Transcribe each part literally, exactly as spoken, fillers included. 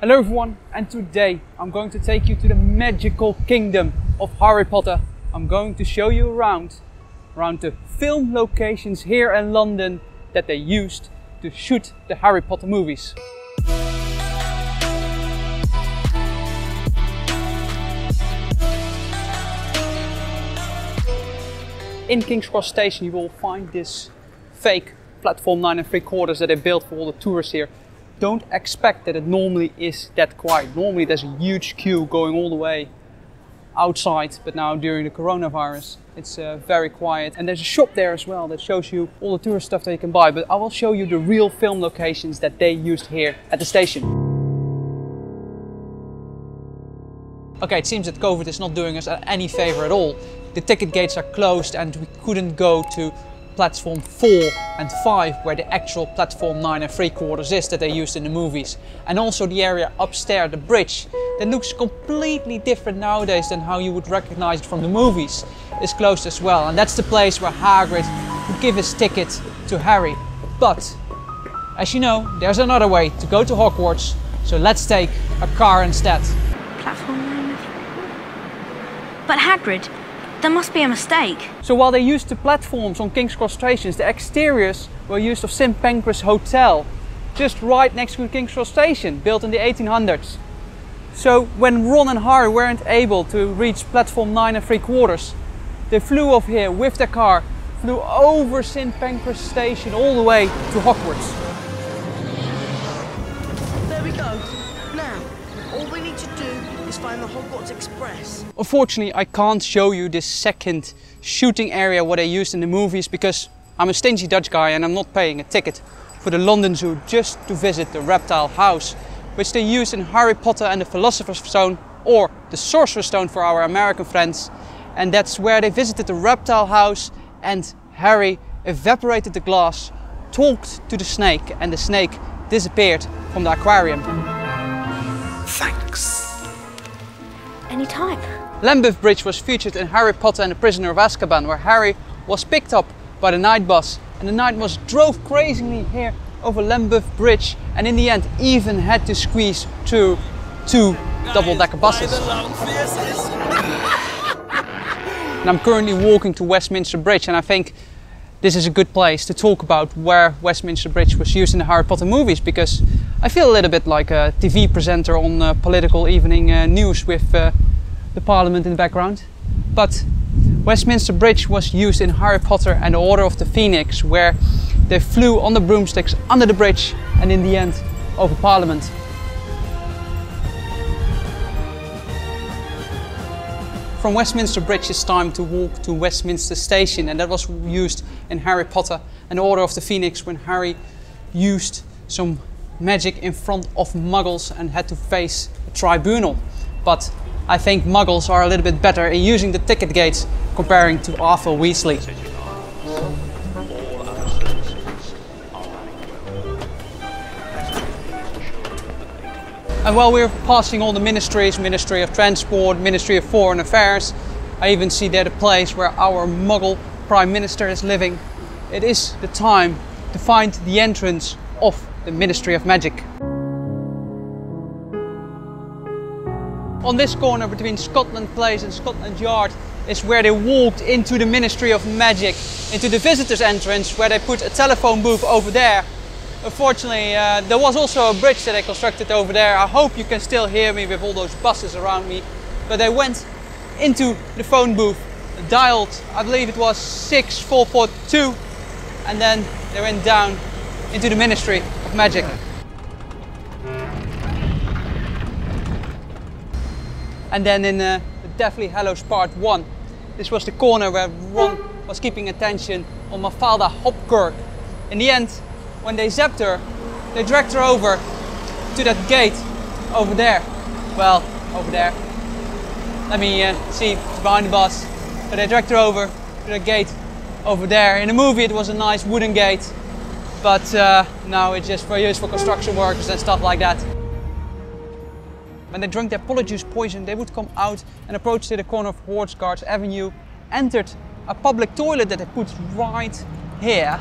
Hello everyone, and today I'm going to take you to the magical kingdom of Harry Potter. I'm going to show you around, around the film locations here in London that they used to shoot the Harry Potter movies. In King's Cross Station you will find this fake platform nine and three quarters that they built for all the tourists here. Don't expect that it normally is that quiet. Normally there's a huge queue going all the way outside, but now during the coronavirus it's uh, very quiet. And there's a shop there as well that shows you all the tourist stuff that you can buy, but I will show you the real film locations that they used here at the station. Okay, it seems that COVID is not doing us any favor at all. The ticket gates are closed and we couldn't go to platform four and five, where the actual platform nine and three quarters is that they used in the movies. And also the area upstairs, the bridge, that looks completely different nowadays than how you would recognize it from the movies, is closed as well. And that's the place where Hagrid would give his ticket to Harry. But as you know, there's another way to go to Hogwarts, so let's take a car instead. Platform nine and three. But Hagrid, there must be a mistake. So while they used the platforms on King's Cross stations, the exteriors were used of Saint Pancras Hotel, just right next to King's Cross Station, built in the eighteen hundreds. So when Ron and Harry weren't able to reach platform nine and three quarters, they flew off here with their car, flew over Saint Pancras Station all the way to Hogwarts. There we go. Now, all we need to do is find the Hogwarts Express. Unfortunately, I can't show you this second shooting area what they used in the movies because I'm a stingy Dutch guy and I'm not paying a ticket for the London Zoo just to visit the reptile house, which they used in Harry Potter and the Philosopher's Stone, or the Sorcerer's Stone for our American friends. And that's where they visited the reptile house and Harry evaporated the glass, talked to the snake, and the snake disappeared from the aquarium. Thanks. Anytime. Lambeth Bridge was featured in Harry Potter and the Prisoner of Azkaban, where Harry was picked up by the night bus and the night bus drove crazily here over Lambeth Bridge, and in the end even had to squeeze through two double-decker buses. And I'm currently walking to Westminster Bridge, and I think this is a good place to talk about where Westminster Bridge was used in the Harry Potter movies, because I feel a little bit like a T V presenter on uh, political evening uh, news with uh, the Parliament in the background. But Westminster Bridge was used in Harry Potter and the Order of the Phoenix, where they flew on the broomsticks under the bridge and in the end over Parliament. From Westminster Bridge it's time to walk to Westminster Station, and that was used in Harry Potter and the Order of the Phoenix when Harry used some magic in front of muggles and had to face a tribunal. But I think muggles are a little bit better in using the ticket gates comparing to Arthur Weasley. And while we're passing all the ministries, Ministry of Transport, Ministry of Foreign Affairs, I even see there the place where our Muggle Prime Minister is living. It is the time to find the entrance of the Ministry of Magic. On this corner between Scotland Place and Scotland Yard is where they walked into the Ministry of Magic, into the visitors' entrance, where they put a telephone booth over there. Unfortunately, uh, there was also a bridge that they constructed over there. I hope you can still hear me with all those buses around me. But they went into the phone booth, dialed, I believe it was six four four two, and then they went down into the Ministry of Magic. And then in uh, the Deathly Hallows Part one, this was the corner where Ron was keeping attention on Mafalda Hopkirk. In the end, when they zapped her, they dragged her over to that gate over there. Well, over there. Let me uh, see, it's behind the bus. So they dragged her over to that gate over there. In the movie it was a nice wooden gate, but uh, now it's just for use for construction workers and stuff like that. When they drank their Polyjuice poison, they would come out and approach to the corner of Horse Guards Avenue, entered a public toilet that they put right here,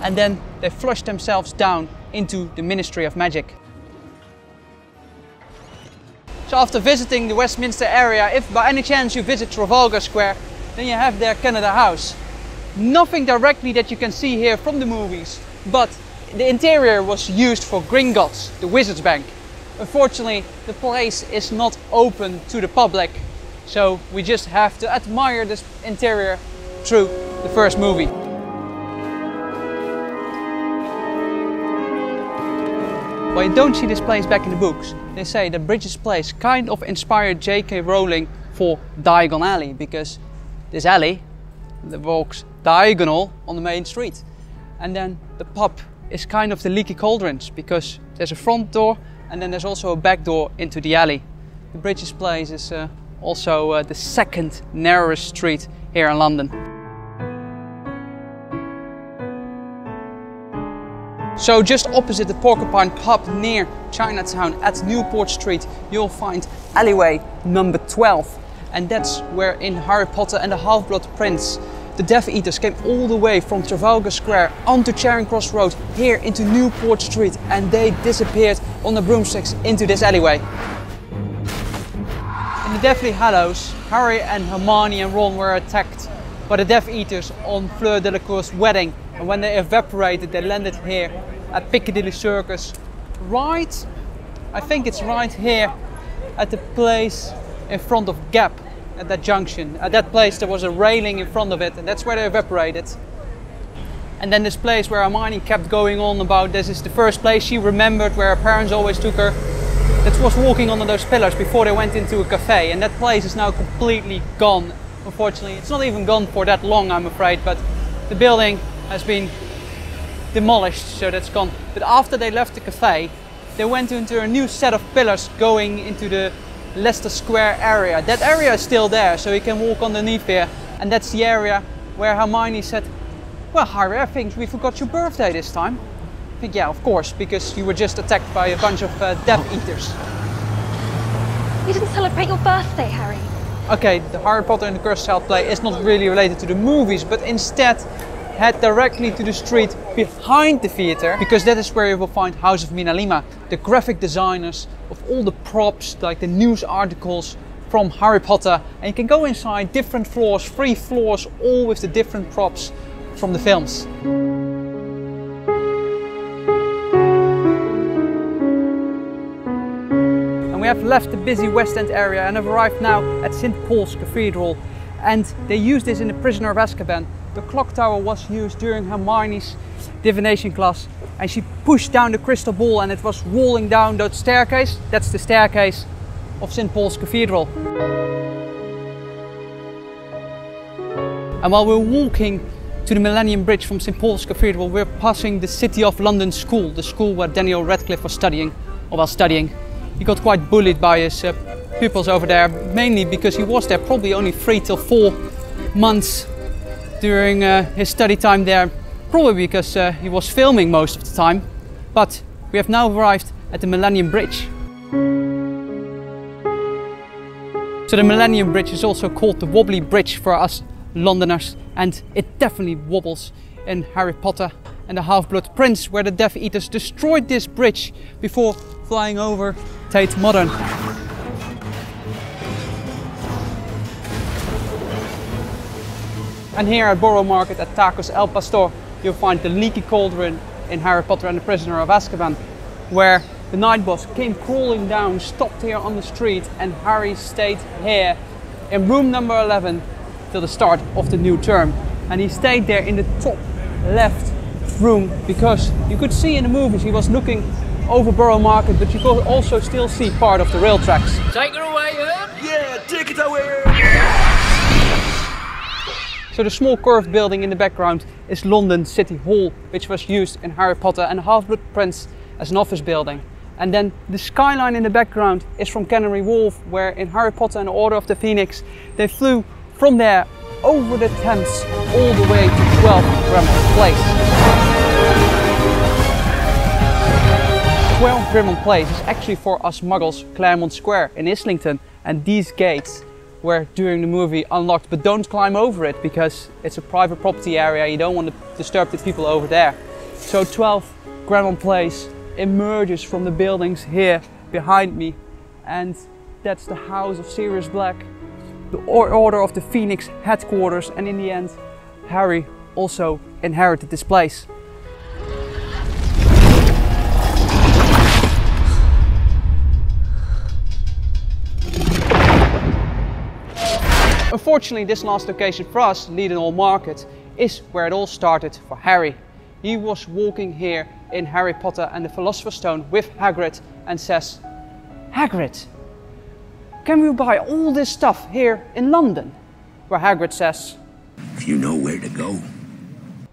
and then they flushed themselves down into the Ministry of Magic. So after visiting the Westminster area, if by any chance you visit Trafalgar Square, then you have their Canada House. Nothing directly that you can see here from the movies, but the interior was used for Gringotts, the Wizards Bank. Unfortunately, the place is not open to the public, so we just have to admire this interior through the first movie. Well, you don't see this place back in the books. They say that Bridges Place kind of inspired J K Rowling for Diagon Alley, because this alley that walks diagonal on the main street. And then the pub is kind of the Leaky Cauldrons, because there's a front door and then there's also a back door into the alley. The Bridges Place is uh, also uh, the second narrowest street here in London. So just opposite the Porcupine pub near Chinatown at Newport Street, you'll find alleyway number twelve. And that's where in Harry Potter and the Half-Blood Prince, the Death Eaters came all the way from Trafalgar Square onto Charing Cross Road, here into Newport Street, and they disappeared on the broomsticks into this alleyway. In the Deathly Hallows, Harry and Hermione and Ron were attacked by the Death Eaters on Fleur Delacour's wedding, and when they evaporated, they landed here at Piccadilly Circus. Right, I think it's right here at the place in front of Gap. At that junction, at that place there was a railing in front of it, and that's where they evaporated. And then this place where Hermione kept going on about, this is the first place she remembered where her parents always took her, that was walking under those pillars before they went into a cafe, and that place is now completely gone, unfortunately. It's not even gone for that long, I'm afraid, but the building has been demolished, so that's gone. But after they left the cafe, they went into a new set of pillars going into the Leicester Square area. That area is still there, so you can walk underneath here, and that's the area where Hermione said, well Harry, I think we forgot your birthday this time. I think, yeah, of course, because you were just attacked by a bunch of uh, Death Eaters. You didn't celebrate your birthday, Harry. Okay, the Harry Potter and the Cursed Child play is not really related to the movies, but instead head directly to the street behind the theater, because that is where you will find House of Mina Lima, the graphic designers of all the props, like the news articles from Harry Potter. And you can go inside different floors, three floors, all with the different props from the films. And we have left the busy West End area and have arrived now at Saint Paul's Cathedral. And they used this in The Prisoner of Azkaban. The clock tower was used during Hermione's divination class, and she pushed down the crystal ball and it was rolling down that staircase. That's the staircase of Saint Paul's Cathedral. And while we're walking to the Millennium Bridge from Saint Paul's Cathedral, we're passing the City of London School, the school where Daniel Radcliffe was studying, or while studying. He got quite bullied by his uh, pupils over there, mainly because he was there probably only three till four months during uh, his study time there, probably because uh, he was filming most of the time. But we have now arrived at the Millennium Bridge. So the Millennium Bridge is also called the Wobbly Bridge for us Londoners, and it definitely wobbles in Harry Potter and the Half-Blood Prince, where the Death Eaters destroyed this bridge before flying over Tate Modern. And here at Borough Market at Tacos El Pastor, you'll find the Leaky Cauldron in Harry Potter and the Prisoner of Azkaban, where the Night Bus came crawling down, stopped here on the street, and Harry stayed here in room number eleven till the start of the new term. And he stayed there in the top left room, because you could see in the movies he was looking over Borough Market, but you could also still see part of the rail tracks. Take it away, Herb! Yeah, take it away, Herb! So the small curved building in the background is London City Hall, which was used in Harry Potter and Half-Blood Prince as an office building. And then the skyline in the background is from Canary Wharf, where in Harry Potter and the Order of the Phoenix, they flew from there over the Thames all the way to twelve Grimmauld Place. twelve Grimmauld Place is actually for us muggles Claremont Square in Islington, and these gates were during the movie unlocked, but don't climb over it because it's a private property area, you don't want to disturb the people over there. So twelve Grimmauld Place emerges from the buildings here behind me, and that's the house of Sirius Black, the Order of the Phoenix headquarters, and in the end, Harry also inherited this place. Unfortunately, this last location for us, Diagon Market, is where it all started for Harry. He was walking here in Harry Potter and the Philosopher's Stone with Hagrid and says, "Hagrid, can we buy all this stuff here in London?" Where Hagrid says, "If you know where to go."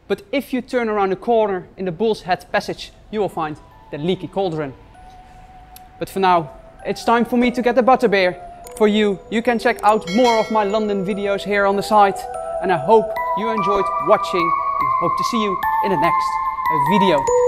But if you turn around the corner in the Bull's Head Passage, you will find the Leaky Cauldron. But for now, it's time for me to get the butterbeer. For you, you can check out more of my London videos here on the site. And I hope you enjoyed watching, and hope to see you in the next video.